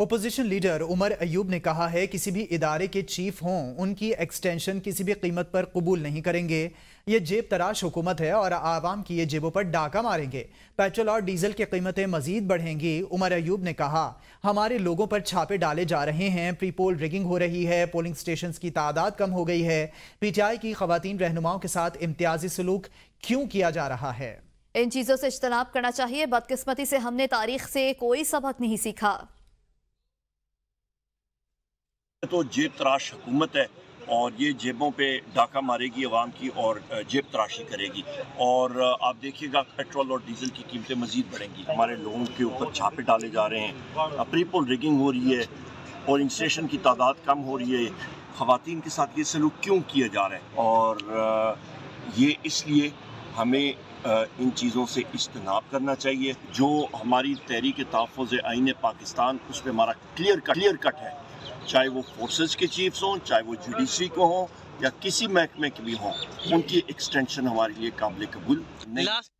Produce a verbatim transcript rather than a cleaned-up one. Opposition leader Umar Ayub ने कहा है किसी भी इदारे के चीफ हों उनकी एक्सटेंशन किसी भी कीमत पर कबूल नहीं करेंगे। ये जेब तराश हुकूमत है और आवाम की ये जेबों पर डाका मारेंगे। पेट्रोल और डीजल की कीमतें मजीद बढ़ेंगी। उमर अयूब ने कहा हमारे लोगों पर छापे डाले जा रहे हैं, प्री पोल रिगिंग हो रही है, पोलिंग स्टेशन की तादाद कम हो गई है। पीटीआई की खवातीन रहनुमाओं के साथ इम्तियाजी सलूक क्यों किया जा रहा है? इन चीज़ों से इज्तनाब करना चाहिए। बदकिस्मती से हमने तारीख से कोई सबक नहीं सीखा। तो जेब तराश हुकूमत है और ये जेबों पे डाका मारेगी आवाम की और जेब तराशी करेगी। और आप देखिएगा पेट्रोल और डीजल की कीमतें मज़ीद बढ़ेंगी। हमारे लोगों के ऊपर छापे डाले जा रहे हैं, प्रीपोल रिगिंग हो रही है, पोलिंग स्टेशन की तादाद कम हो रही है। ख़वातीन के साथ ये सलूक क्यों किया जा रहा है? और ये इसलिए हमें इन चीज़ों से इज्तनाब करना चाहिए। जो हमारी तहरीक तहफुज आइन पाकिस्तान, उस पर हमारा क्लियर क्लियर कट है, चाहे वो फोर्सेस के चीफ्स हों, चाहे वो जुडिशरी को हों या किसी महकमे के भी हों, उनकी एक्सटेंशन हमारे लिए काबिल कबूल नहीं।